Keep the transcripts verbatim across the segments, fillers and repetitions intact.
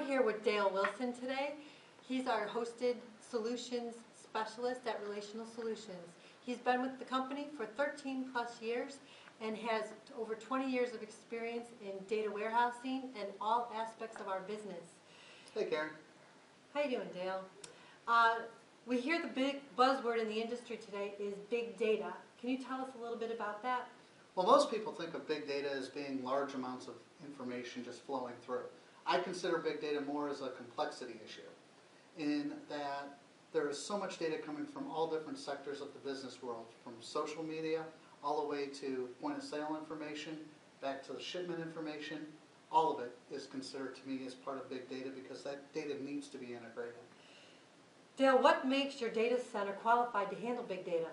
are here with Dale Wilson today. He's our hosted solutions specialist at Relational Solutions. He's been with the company for thirteen plus years and has over twenty years of experience in data warehousing and all aspects of our business. Hey, Karen. How you doing, Dale? Uh, we hear the big buzzword in the industry today is big data. Can you tell us a little bit about that? Well, most people think of big data as being large amounts of information just flowing through. I consider big data more as a complexity issue, in that there is so much data coming from all different sectors of the business world, from social media all the way to point-of-sale information, back to the shipment information. All of it is considered to me as part of big data because that data needs to be integrated. Dale, what makes your data center qualified to handle big data?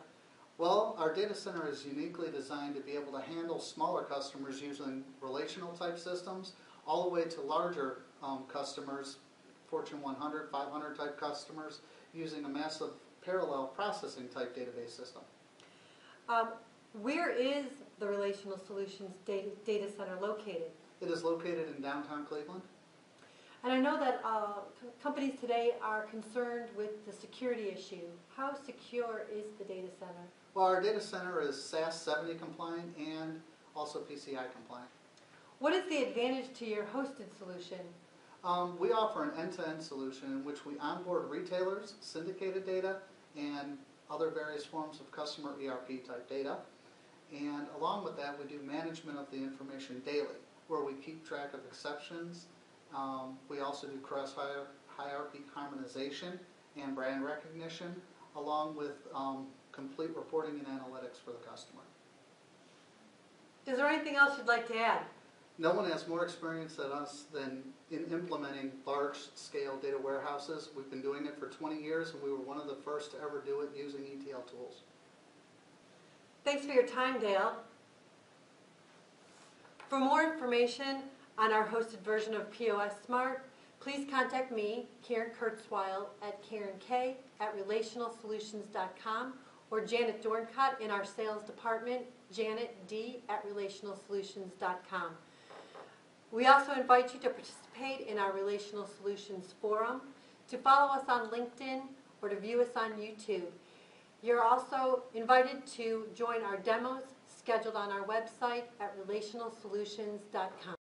Well, our data center is uniquely designed to be able to handle smaller customers using relational type systems, all the way to larger um, customers, Fortune one hundred, five hundred type customers, using a massive parallel processing type database system. Um, where is the Relational Solutions data, data center located? It is located in downtown Cleveland. And I know that uh, companies today are concerned with the security issue. How secure is the data center? Well, our data center is S A S seventy compliant and also P C I compliant. What is the advantage to your hosted solution? Um, we offer an end-to-end solution in which we onboard retailers, syndicated data, and other various forms of customer E R P type data. And along with that, we do management of the information daily, where we keep track of exceptions. Um, we also do cross-hierarchy harmonization and brand recognition, along with um, complete reporting and analytics for the customer. Is there anything else you'd like to add? No one has more experience than us than in implementing large-scale data warehouses. We've been doing it for twenty years, and we were one of the first to ever do it using E T L tools. Thanks for your time, Dale. For more information on our hosted version of P O S Smart, please contact me, Karen Kurtzweil, at Karen K at relational solutions dot com, or Janet Dorncutt in our sales department, Janet D at relational solutions dot com. We also invite you to participate in our Relational Solutions Forum, to follow us on LinkedIn, or to view us on YouTube. You're also invited to join our demos scheduled on our website at relational solutions dot com.